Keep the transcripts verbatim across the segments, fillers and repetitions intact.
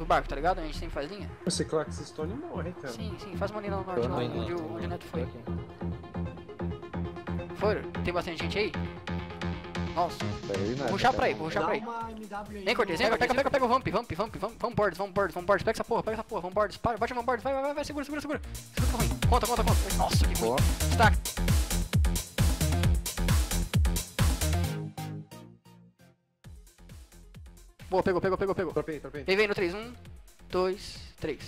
do barco, tá ligado? A gente sempre faz linha. Você Clackstone morre, cara. Sim, sim, faz uma linha no norte, lá, onde, o, onde o Neto foi. Foi? Tem bastante gente aí? Nossa. Vou puxar pra aí, vou puxar pra aí. Vem, Cortez, vem, pega, pega, pega o vamp, vamp, vamp, vamp, vamos boards, vamos boards, vamos boards, pega essa porra, pega essa porra, vamos boards, para, bate vamos boards, vai, vai, vai, segura, segura, segura. Segura que ruim. Conta, conta, conta. Nossa, que ruim. Destaque. Boa, pegou, pegou, pegou, pegou. Tropei, tropei. Vem, vem no três, um, dois, três.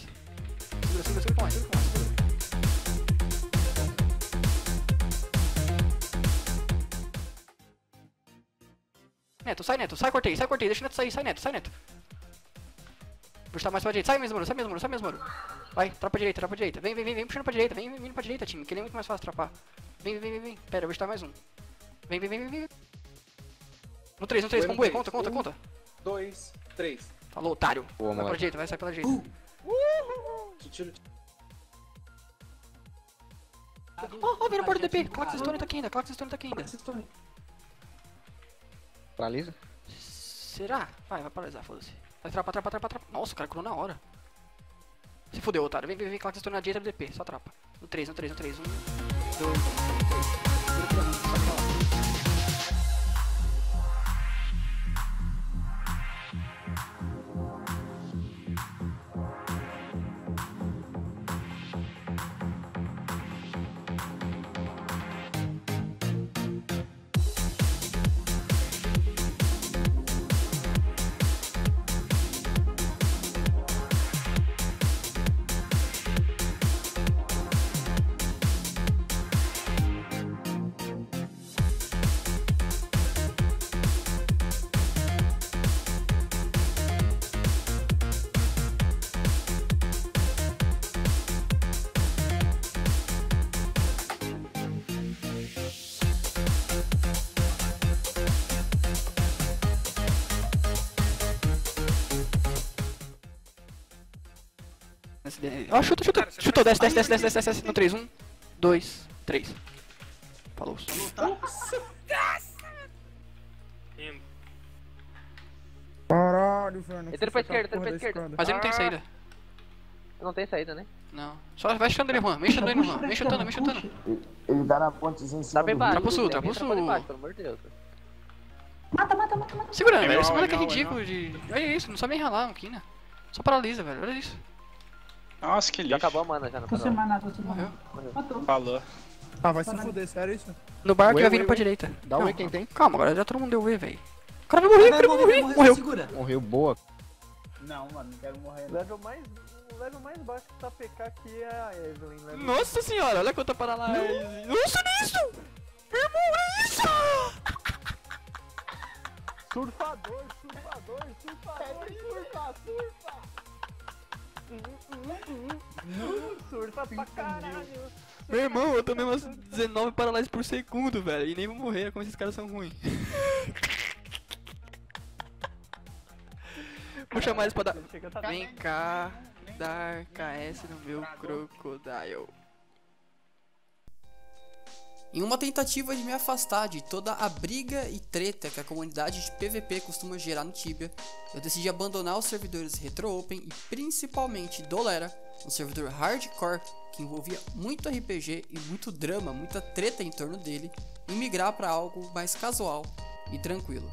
Segura, segura, segura, segura, segura. Neto, sai Neto, sai cortei, sai cortei, deixa o Neto sair, sai Neto, sai Neto. Puxar mais pra direita, sai mesmo, muro, sai mesmo, muro, sai mesmo, muro. Vai, tropa direita, tropa direita, vem, vem, vem, vem puxando pra direita, vem, vem, vem pra direita, time, que nem é muito mais fácil atrapar. Vem, vem, vem, vem, pera, eu vou chutar mais um. Vem, vem, vem, vem, vem. No três, no três, comboio, conta, conta, um, conta. Dois, três. Falou, otário. Boa, vai pra direita, vai sair pela direita. Uh. Uhul. Que tiro. Oh, oh, vira o bordo do D P, Clackstone tá aqui ainda, Clackstone tá aqui ainda. Paralisa? Será? Vai, vai paralisar, foda-se. Vai trapa, trapa, trapa, trapa. Nossa, o cara curou na hora. Se fodeu, otário. Vem, vem, vem, Clackstone na direita do D P, só trapa. No três, no três, no três. um, dois, três. Ó, oh, chuta, chuta, cara, chutou, desce, desce, desce, desce, desce, desce, no três, um, dois, três. Falou. Nossa, caralho, Fernando. Entra pra esquerda, entra pra esquerda. Mas ele não tem saída. Não tem saída, né? Não. Só vai chutando ele, Juan. Vem chutando ele, Juan. Vem chutando, vem chutando. Ele dá na pontezinha em cima. Trapa o sul, trapa o sul. Pelo amor de Deus. Mata, mata, mata, mata. Segurando, velho. Esse moleque é ridículo de... Olha isso, não sabe nem ralar um quina. Só paralisa, velho. Olha isso. Nossa, que lixo. Já acabou a mana já no canal. Morreu. Morreu. Falou. Ah, vai se fuder, sério isso? No barco já vindo pra direita. Dá o E quem tem. Calma, agora já todo mundo deu o E, velho. O cara vai morrer, o cara vai morrer. Morreu. Morreu. Morreu, boa. Não, mano, não quero morrer. O level mais, level mais baixo que tá P K aqui é a Evelyn. Nossa senhora, olha quanta para lá. Nossa, olha isso! Irmão, olha isso! Surfador, surfador, surfador, surfa, surfa! Surfa pra caralho. Meu irmão, eu tomei umas dezenove paralises por segundo, velho. E nem vou morrer, como esses caras são ruins. Vou chamar eles pra dar. Vem cá, dar K S no meu crocodile. Em uma tentativa de me afastar de toda a briga e treta que a comunidade de P V P costuma gerar no Tibia, eu decidi abandonar os servidores Retro Open e principalmente Dolera, um servidor hardcore que envolvia muito R P G e muito drama, muita treta em torno dele, e migrar para algo mais casual e tranquilo.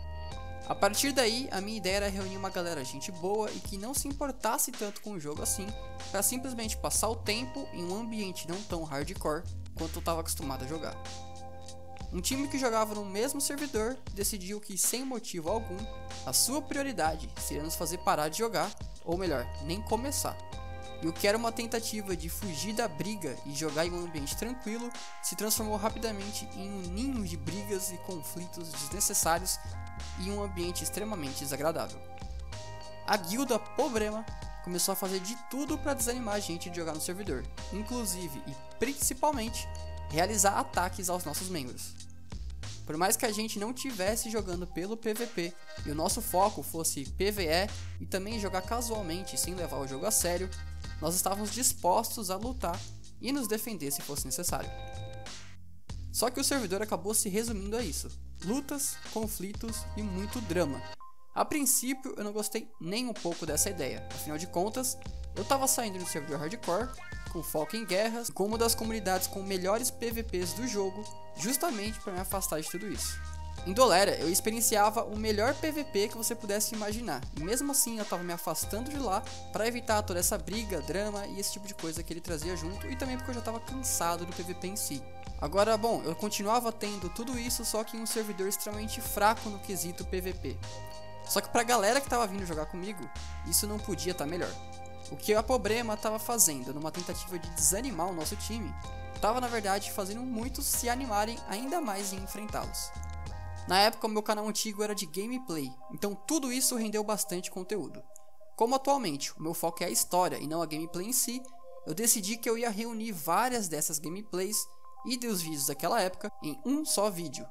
A partir daí, a minha ideia era reunir uma galera gente boa e que não se importasse tanto com o jogo assim, para simplesmente passar o tempo em um ambiente não tão hardcore quanto eu estava acostumado a jogar. Um time que jogava no mesmo servidor decidiu que, sem motivo algum, a sua prioridade seria nos fazer parar de jogar, ou melhor, nem começar. E o que era uma tentativa de fugir da briga e jogar em um ambiente tranquilo, se transformou rapidamente em um ninho de brigas e conflitos desnecessários e um ambiente extremamente desagradável. A guilda Pobrema começou a fazer de tudo para desanimar a gente de jogar no servidor, inclusive e principalmente realizar ataques aos nossos membros. Por mais que a gente não estivesse jogando pelo P V P e o nosso foco fosse P V E e também jogar casualmente sem levar o jogo a sério, nós estávamos dispostos a lutar e nos defender se fosse necessário. Só que o servidor acabou se resumindo a isso: lutas, conflitos e muito drama. A princípio eu não gostei nem um pouco dessa ideia, afinal de contas, eu estava saindo do servidor hardcore, com foco em guerras, como uma das comunidades com melhores P V Ps do jogo, justamente para me afastar de tudo isso. Em Dolera, eu experienciava o melhor P V P que você pudesse imaginar, e mesmo assim eu estava me afastando de lá para evitar toda essa briga, drama e esse tipo de coisa que ele trazia junto, e também porque eu já estava cansado do P V P em si. Agora, bom, eu continuava tendo tudo isso, só que em um servidor extremamente fraco no quesito P V P. Só que pra galera que estava vindo jogar comigo, isso não podia estar melhor. O que a Pobrema estava fazendo numa tentativa de desanimar o nosso time, estava na verdade fazendo muitos se animarem ainda mais em enfrentá-los. Na época o meu canal antigo era de gameplay, então tudo isso rendeu bastante conteúdo. Como atualmente o meu foco é a história e não a gameplay em si, eu decidi que eu ia reunir várias dessas gameplays e dos vídeos daquela época em um só vídeo.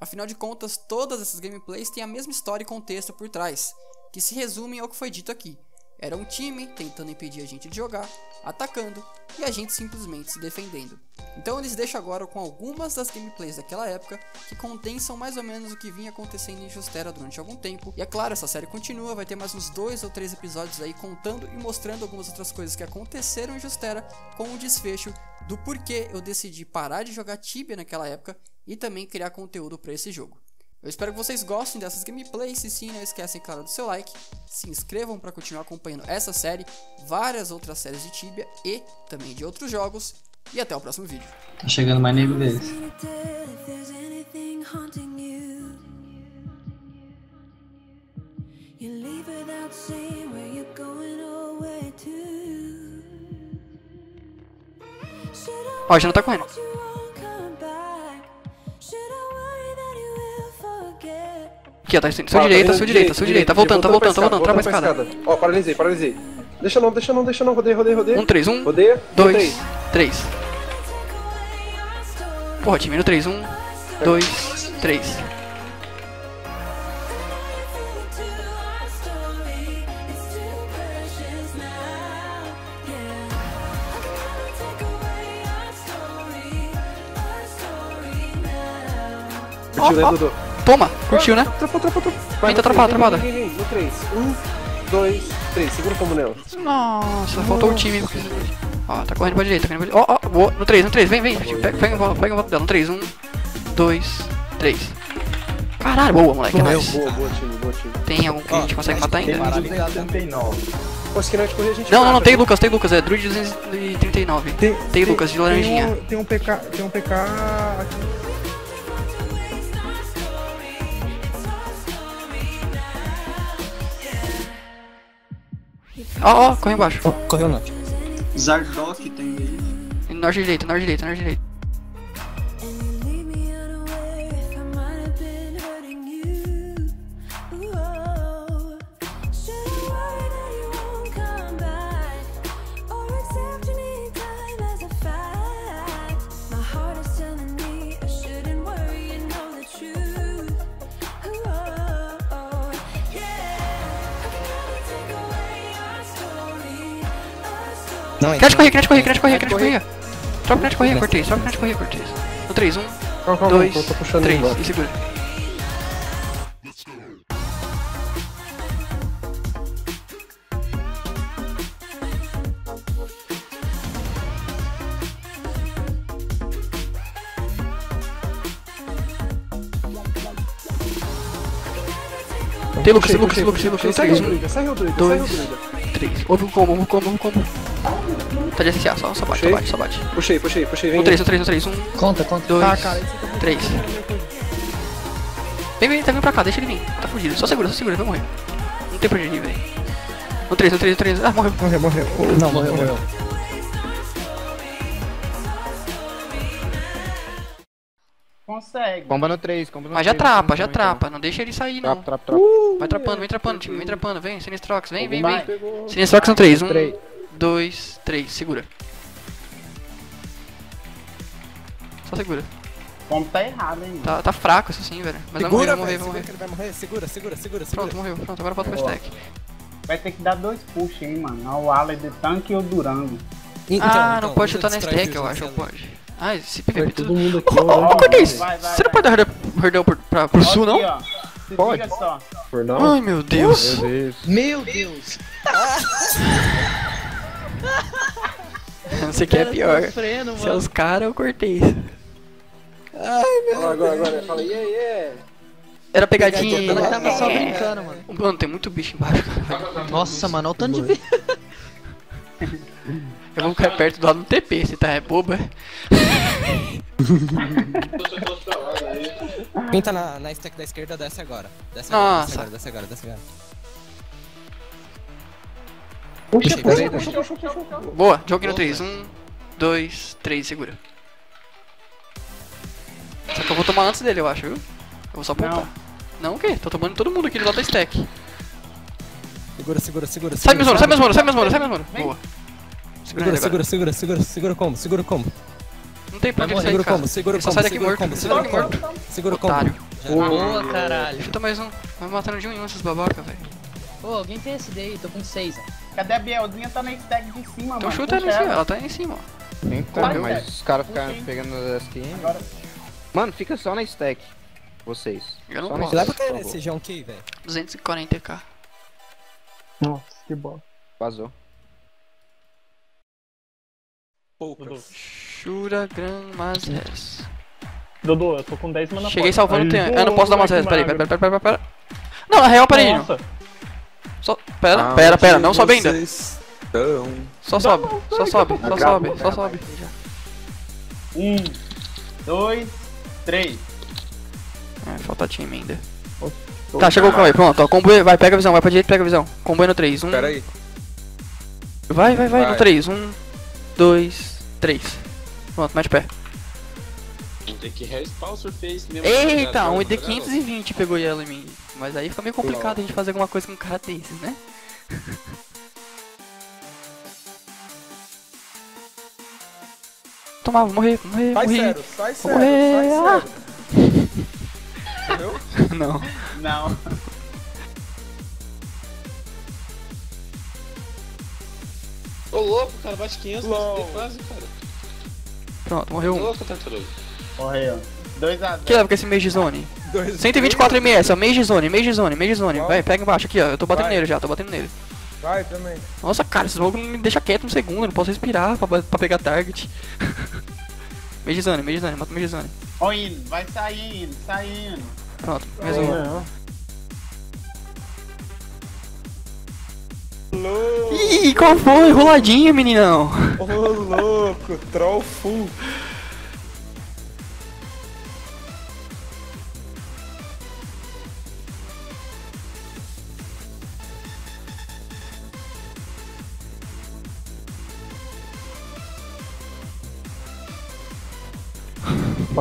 Afinal de contas, todas essas gameplays têm a mesma história e contexto por trás, que se resumem ao que foi dito aqui. Era um time tentando impedir a gente de jogar, atacando e a gente simplesmente se defendendo. Então eles deixam agora com algumas das gameplays daquela época que condensam mais ou menos o que vinha acontecendo em Justera durante algum tempo. E é claro, essa série continua, vai ter mais uns dois ou três episódios aí contando e mostrando algumas outras coisas que aconteceram em Justera com o desfecho do porquê eu decidi parar de jogar Tibia naquela época e também criar conteúdo para esse jogo. Eu espero que vocês gostem dessas gameplays, se sim, não esquecem, claro, do seu like, se inscrevam para continuar acompanhando essa série, várias outras séries de Tibia e também de outros jogos, e até o próximo vídeo. Tá chegando mais nego deles. Ó, já não tá correndo. Aqui, ó, tá sua ah, direita, sua direita, sua direita, tá voltando, tá voltando, tá voltando, tá voltando, voltando, voltando, voltando, voltando, voltando, voltando pra escada. Ó, paralisei, paralisei. Deixa não, deixa não, deixa não, rodei, rodei, rodei. um, três, um, dois, três. Porra, time no três, um, dois, três. Ó, ó. Toma! Curtiu, né? Trapou, trapou, trapou. Vai, tá atrapalhada, atrapalhada. No três, um, dois, três. Segura o combo nela. Nossa, faltou o time. Ó, tá correndo pra direita, tá correndo pra direita. Ó, ó, boa. No três, no três. Vem, vem. Pega, pega a bola, pega a bola dela. No três, um, dois, três. Caralho, boa, moleque. É nóis. Boa, boa, time, boa, time. Tem algum que a gente consegue matar ainda? Pô, se não, não, não, não, tem Lucas, tem Lucas, é Druid duzentos e trinta e nove. Tem, tem Lucas, de laranjinha. Tem um P K, tem um P K aqui. Ó, oh, ó, oh, corre embaixo. Oh, correu não. Zardock tem ele. Norte direito, norte direito, norte direito. Crash correr, crash correr, crash correr, crash correr. Troca crash correr, Cortez, troca crash correr, Cortez. No três, um, dois, três e segura. Tem Lucas, tem Lucas, tem Lucas, tem Lucas. três, um, dois, três. Houve um combo, houve um combo, houve um combo. Tá de S S A, só, só bate, puxei. Só bate, só bate. Puxei, puxei, puxei, vem. um, três, um, três, um. Conta, conta. dois, três. Vem, vem, tá vindo pra cá, deixa ele vir. Tá fugido, só segura, só segura, vai morrer. Não tem pra onde ele vem. um, três, um, três, um, três. Ah, morreu. Morreu, morreu. Não, morreu, morreu. Consegue. Bomba no três, comba no três. Mas já trapa, já trapa. Não deixa ele sair, não. Trapa, trapa, trapa. Uh, vai trapando, vem trapando, time, vem trapando. Vem, Sinistrox, vem, vem, vem. Sinistrox no três, um, dois, três, segura. Só segura. Como tá errado, hein? Tá, tá fraco isso sim, velho. Mas segura, vai morrer, vai morrer, vai morrer. Segura, vai morrer. Segura, segura, segura, segura. Pronto, morreu. Pronto, agora volta pro stack. Vai ter que dar dois push, hein, mano. O Ale de tanque e o Durango. Então, ah, então, não pode chutar na stack, eu acho, não pode. Ah, esse P V P tudo. Ô, ô, ô, Cortez, você não pode dar hurdle pro sul, não? Se pode? Liga só. Por não? Ai, meu Deus. Meu Deus. Meu Deus. Não sei o que é pior. Sofrendo, se é os caras, eu cortei. Ai, meu Deus. Agora, agora. Fala, yeah, yeah. Era pegadinha, pegadinha ela tava só brincando, mano. Mano, tem muito bicho embaixo, cara. Nossa, mano, olha o tanto de bicho. Eu vou ficar perto do lado do T P, você tá é boba. Quem tá na, na stack da esquerda, desce agora. Desce agora, nossa. Desce agora, desce agora, desce agora. Puxa, puxa, puxa, puxa, puxa, puxa. Boa, joguei no três. um, dois, três, segura. Só que eu vou tomar antes dele, eu acho, viu? Eu vou só apontar. Não, não o quê? Tô tomando todo mundo aqui do lado da stack. Segura, segura, segura. Sai meus moros, sai meus moros, sai meus moros, sai meus moros. Boa. Segura, segura, segura, segura, segura como? Segura como? Não tem pra que ele sair de casa. Segura como? Só sai daqui morto. Segura morto. Segura como? Boa, caralho. Chuta mais um. Vai matando de um em um esses babacas, velho. Ô, alguém tem esse daí? Tô com seis, ó. Cadê a Bielzinha? Tá na stack de cima, mano. Então chuta ela em cima, ela tá aí em cima, ó. Nem corre, mas os caras ficaram pegando as skin. Mano, fica só na stack. Vocês. Eu não só posso. Dá pra cair nesse João K, velho. duzentos e quarenta K. Nossa, que bom. Vazou. Poucas. Shura Gran Mazes. Dodô, eu tô com dez mana. Cheguei salvando o tempo. Eu não posso dar Mazes, peraí, peraí, peraí, pera, pera. Não, na real, peraí. Nossa. Só. Pera, pera, pera, não sobe ainda. Só sobe, só sobe, só sobe, só sobe. Um, dois, três. É, falta time ainda. Tô tá, chegou o combo aí, pronto, ó, combo, vai, pega a visão, vai pra direita, pega a visão. Combo aí no três, um... Pera aí. Vai, vai, vai, vai, no três, um, dois, três. Pronto, mete o pé. Tem que respawn o surface mesmo. Eita, um I D quinhentos e vinte pegou ela em mim. Mas aí fica meio complicado a gente fazer alguma coisa com um cara desses, né? Tomava, vou morrer, vou morrer, sai morri. Sério, sai sério, morrer. Sai sério. Não. Não. Ô louco, cara, bate quinhentos de fase, cara. Pronto, morreu um. Louco, tá tudo. Morreu. dois a zero. Que leva com esse Mage Zone? cento e vinte e quatro M S, ó, Mage Zone, Mage Zone, Mage Zone. Vai, pega embaixo aqui, ó. Eu tô batendo nele já, tô batendo nele. Vai também. Nossa, cara, esse jogo me deixa quieto um segundo, eu não posso respirar pra, pra pegar target. Mage Zone, Mage Zone, mata o Mage Zone. Ó, indo, vai saindo, saindo. Pronto, mais um. Ih, qual foi? Roladinha, meninão. Ô, louco, troll full.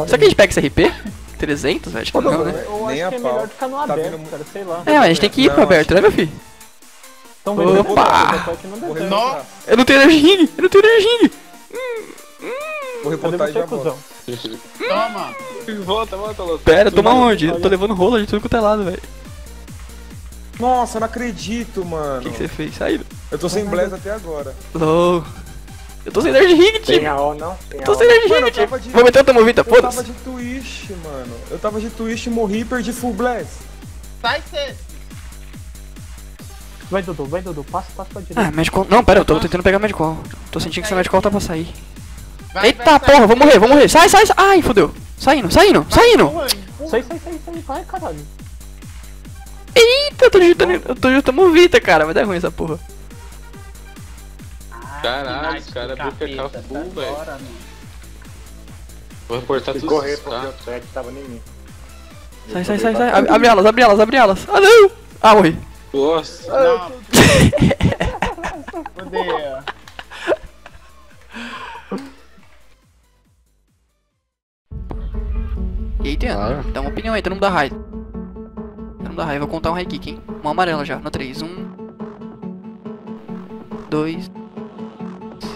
Será que a gente pega esse R P? trezentos, velho? Acho que não, né? Eu acho que é melhor ficar no aberto, cara, sei lá. É, mas a gente tem que ir pro aberto, né, meu filho? Opa! Eu não tenho energia! Eu não tenho energia! Vou reportar e já volto. Toma! Volta, volta, volta. Pera, toma onde? Eu tô levando rola de tudo quanto é lado, velho. Nossa, eu não acredito, mano. O que você fez? Saiu. Eu tô sem bless até agora. Lol. Eu tô sem nerd ring, tipo. Tem a O, não? Tem a O. Tô sem nerd ring, tipo. De... Vou meter outra movida, foda-se. Eu tava de twist, mano. Eu tava de twist, morri e perdi full blast. Sai, cê. Vai, Dodô, vai, Dodô. Passa, passa pra direita. Ah, medical. Não, pera, eu tô tentando pegar medical. Tô sentindo que esse medical tá pra sair. Vai, eita, vai, porra, sai. Vou morrer, vou morrer. Sai, sai, sai. Ai, fodeu. Saindo, saindo, vai, saindo. Sai, sai, sai, sai. Vai, caralho. Eita, eu tô juntando. Eu tô juntando movida, cara. Vai dar ruim essa porra. Caralho, os caras B P K full, velho. Vou reportar tudo. Correr porque o T R tava nem mim. Sai, sai, sai, sai. Abre elas, abre elas, abre elas. Ah, não! Ah, morri. Nossa. Fodeu. E aí, Teano? Dá uma opinião aí, todo mundo dá raio. Todo mundo dá raio, vou contar um high kick, hein? Uma amarela já, no três. um, dois,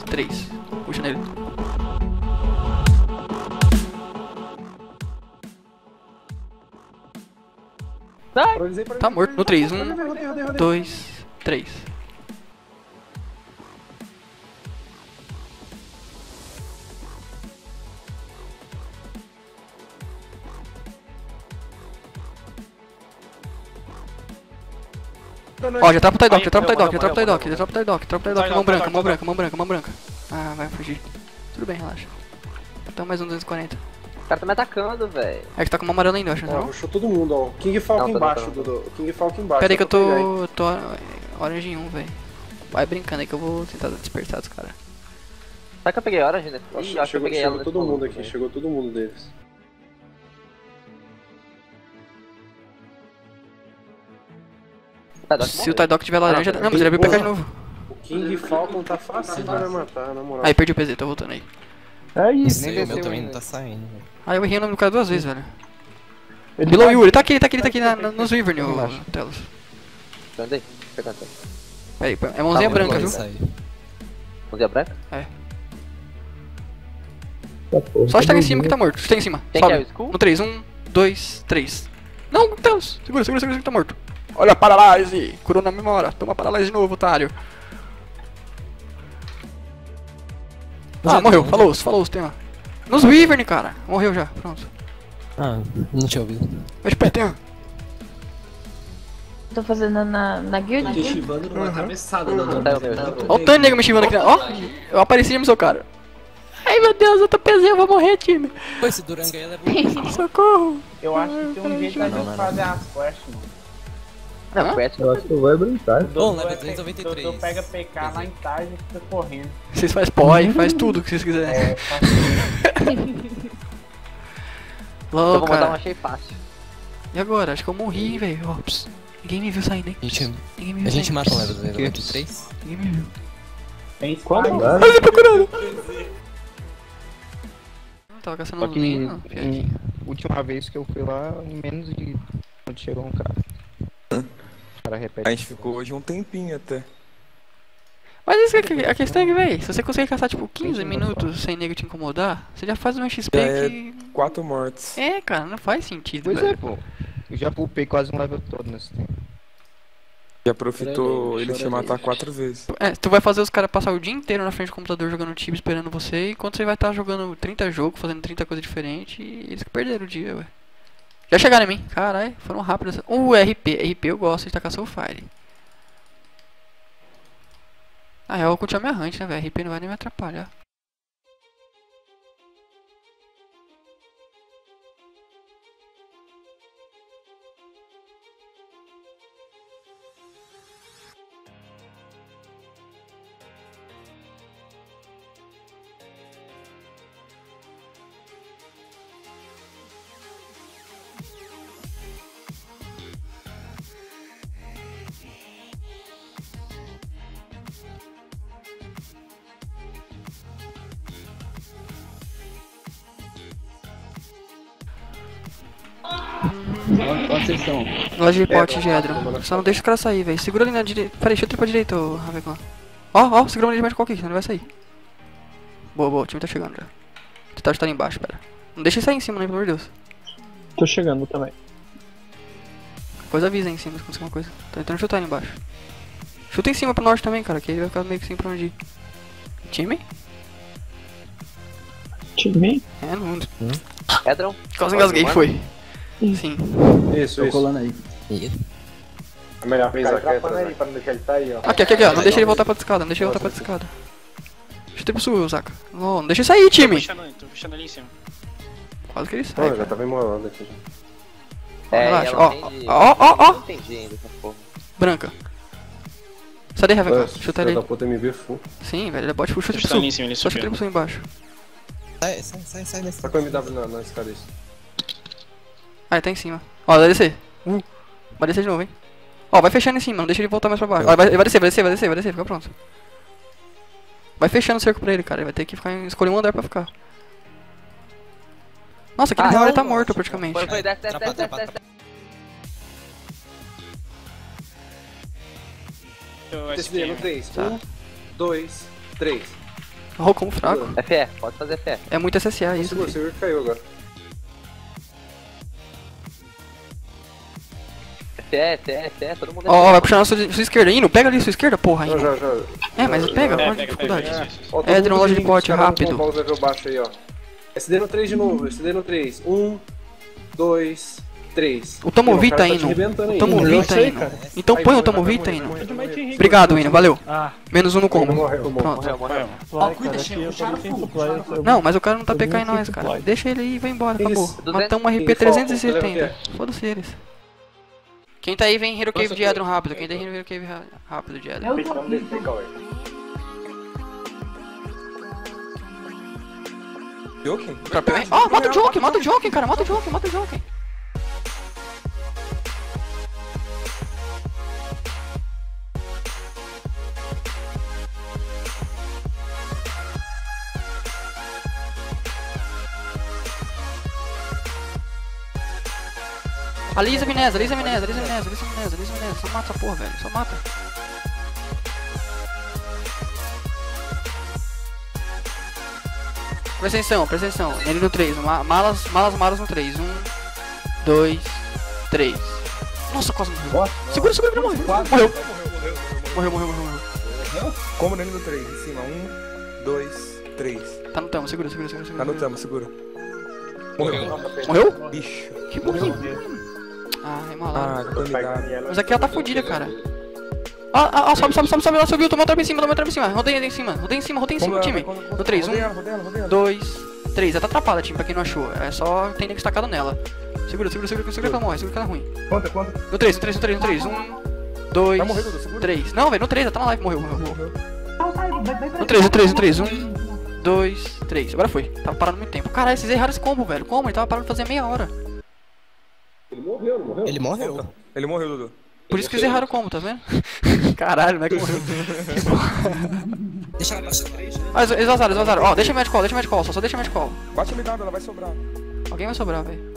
três. Puxa nele. Tá morto. No três. um, dois, três. Ó, já trapa o Taidoc, já trapa o Taidoc, já trapa o Taidoc, já trapa o Taidoc, trapa o Taidoc, mão branca, mão branca, mão branca, mão branca. Ah, vai fugir. Tudo bem, relaxa. Então mais um duzentos e quarenta. O cara tá me atacando, velho. É que tá com uma amarela ainda, acho, não? Ó, rushou todo mundo, ó. King Falcon embaixo, Dudu. King Falcon embaixo. Pera aí que eu tô... tô... Orange em um, velho. Vai brincando aí que eu vou tentar dispersar os caras. Será que eu peguei Orange? Né? Ih, chegou, acho que eu peguei chegou ela todo mundo aqui, chegou todo mundo deles. Se o Taidoc tiver laranja... Não, mas ele abriu o P K de novo. O King Falcon tá fácil pra matar, na moral. Aí, perdi o P Z, tô voltando aí. É isso, nem desceu, o meu também não tá saindo, velho. Ah, eu errei o nome do cara duas vezes, velho. Below Yuri, tá aqui, ele tá aqui, ele tá aqui na, na, nos Wyvern, o Telos. Andei, pega a aí, é mãozinha tá, branca, viu? Sair. Mãozinha branca? É. Tá, porra, só está em cima que tá morto, está em cima. Tem sobe. Que é no três, um, dois, três. Não, Telos, segura, segura, segura que tá morto. Olha a paralise! Curou na mesma hora. Toma paralise de novo, otário. Ah, morreu. Falou, falou, tem lá. Nos Wyvern, cara. Morreu já, pronto. Ah, não tinha ouvido. Mas tipo, tem uma. Tô fazendo na, na guild? Tô chivando numa cabeçada. Ó o Tani, nego, me chivando aqui. Ó, eu apareci e me sou cara. Ai, meu Deus, eu tô pesado, eu vou morrer, time. Pô, esse Duranga aí leva... Socorro. Eu acho que tem um jeito da gente fazer as quests, mano. Não, ah, eu acho que eu vou brincar. Bom, level trezentos e noventa e três. Doutor pega P K lá em tarde e fica correndo. Vocês fazem poi, faz tudo que vocês quiserem. É, faz tudo. Então vou mandar um achei fácil. E agora? Acho que eu morri, velho. Ops. Ninguém me viu saindo, hein? Gente, ninguém me viu. A gente mata o level noventa e três. Ninguém me viu. Tem quanto? Olha ele procurando! Tava caçando um menino. Última vez que eu fui lá, em menos de... Quando chegou um cara. A gente ficou hoje um tempinho até. Mas isso que a questão é que, véi, se você conseguir caçar tipo quinze minutos sem nego te incomodar, você já faz um X P já que... quatro mortes. É, cara, não faz sentido. Pois velho. É, pô. Eu já pulpei quase um level todo nesse tempo. Já aproveitou ele te matar quatro vezes. É, tu vai fazer os caras passar o dia inteiro na frente do computador jogando Tibia esperando você, enquanto você vai estar tá jogando trinta jogos, fazendo trinta coisas diferentes, e eles que perderam o dia, ué. Já chegaram em mim, caralho, foram rápidos. O uh, R P, R P eu gosto de tacar Soulfire. Ah, eu vou continuar minha hunt, né, velho? R P não vai nem me atrapalhar. Onde vocês estão? Loja de pote de Edron. Só não deixa o cara sair, velho. Segura ali na direita. Peraí, deixa eu tripar direito, Ravecon. Ó, ó, segura ali debaixo de qualquer, senão ele vai sair. Boa, boa, o time tá chegando já. Você tá ajudando embaixo, pera. Não deixa ele sair em cima, né, pelo amor de Deus. Tô chegando também. Depois avisa aí em cima se conseguir uma coisa. Tô tentando chutar ali embaixo. Chuta em cima pro norte também, cara, que ele vai ficar meio que sem pra onde ir. Time? Time? É, no mundo. Hum. Edron? Quase engasguei, foi. Sim. Isso, tô isso. colando aí. É melhor coisa aqui, pra não deixar ele sair, ó. Aqui, aqui, aqui, ó. Não deixa ele voltar pra escada, não deixa ele voltar pra escada. Deixa eu subir, Osaka. Não, não deixa ele sair, time. Tô puxando, tô puxando ali em cima. Quase que ele sai. Pô, já tava imolando aqui. É, relaxa. Ó, ó, ó, ó. Branca. Sai daí, Raveca. Chuta ele. Sim, velho, ele é bot full. Chuta ele em cima, ele subiu. Chuta ele em baixo. Sai, sai, sai, sai. Tá com o M W na escada isso. Ah, ele tá em cima. Ó, vai descer. Uh, vai descer de novo, hein. Ó, vai fechando em cima, não deixa ele voltar mais pra baixo. Ó, vai, vai descer, vai descer, vai descer, vai descer, fica pronto. Vai fechando o cerco pra ele, cara. Ele vai ter que ficar, escolher um andar pra ficar. Nossa, aquele ah, não, ele tá morto praticamente. Foi, foi, desce, desce, desce, desce, desce. um, dois, três. Ó, como fraco. F E, pode fazer F E. É muito S S A isso. Você viu que caiu agora. É, é, é, todo mundo... Ó, oh, é vai puxar na sua, sua esquerda, indo, pega ali sua esquerda, porra, indo. Já, já, já. É, mas pega, olha a dificuldade. É, de loja de pote, rápido. Aí, ó. S D no três de novo, S D no três. um, dois, três. O Tomovita tá indo. O Tomovita tá indo. Então põe o Tomovita indo. Obrigado, Wino, valeu. Menos um no combo. Não, mas o cara não tá P K em nós, cara. Deixa ele aí e vai embora, acabou. Matamos um R P trezentos e setenta. Foda-se eles. Quem tá aí vem Hero Cave de Edron rápido. Quem tá aí vem Hero Cave rápido de Edron. Ah, mata o Joker, mata o Joker, cara, mata o Joker, mata o Joker. Alisa amnésia, alisa amnésia, alisa amnésia, alisa amnésia, alisa amnésia, só mata essa porra, velho, só mata. Presta atenção, presta atenção, ele no três, malas, malas, malas no três, um, dois, três. Nossa, quase morreu. Segura, segura, ele morreu. Morreu, morreu, morreu, morreu. Como nele no três, em cima, um, dois, três. Tá no tamo, segura, segura, segura, segura. Tá no tamo, segura. Morreu. Morreu? Bicho. Que burrinho. Ah, é malado. Mas aqui ela tá fodida, cara. Ah, ah, ah, sobe, sobe, sobe, sobe, ela subiu, tomou trap em cima, tomou trap em cima. Rodeia em cima, rodeia em cima, rodeia em cima, time. No três, um, dois, três. Ela tá atrapada, time, pra quem não achou. É só tem nego estacado nela. Segura, segura, segura, segura que ela morre, segura que ela é ruim. Quanto, quanto? No três, no três, no três, no três. um, dois, três. Não, velho, no três, ela tá na live, morreu, morreu, morreu. No três, no três, no três. um, dois, três. Agora foi. Tava parando muito tempo. Caralho, vocês erraram esse combo, velho. Como? Ele tava parando de fazer meia hora. Ele morreu, não morreu? Ele morreu. Ele morreu, Dudu. Por isso que eles erraram o combo, tá vendo? Caralho, não é que morreu. Deixa ela passar três, né? Ah, eles vazaram, eles vazaram. Ó, oh, deixa o medical, deixa o medical, só, só deixa o medical. Bate a ligada, ela vai sobrar. Alguém vai sobrar, velho.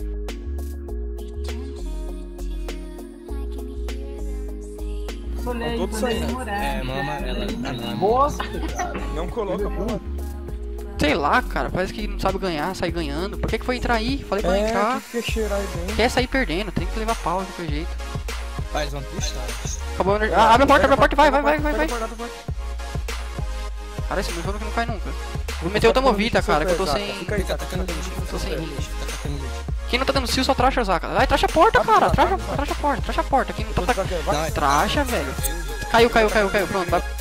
Todos saíram. É, mão amarela. Nossa, cara. Não coloca a mão. Sei lá, cara, parece que não sabe ganhar, sai ganhando. Por que que foi entrar aí? Falei pra é, entrar. Que que aí quer sair perdendo, tem que levar pau de qualquer jeito. Vai, eles vão puxar. Acabou a energia. Ah, abre a porta, abre a porta, vai, vai, vai, vai, vai. Cara, esse meu jogo que não cai nunca. Vou meter o Tomovita, cara, que eu tô sem. Tô sem lixo. Quem não tá dando seal só tracha usar, cara. Vai, tracha a porta, cara. Tracha a porta, tracha a porta. Quem não tá. Tracha, velho. Caiu, caiu, caiu, caiu. Pronto, vai.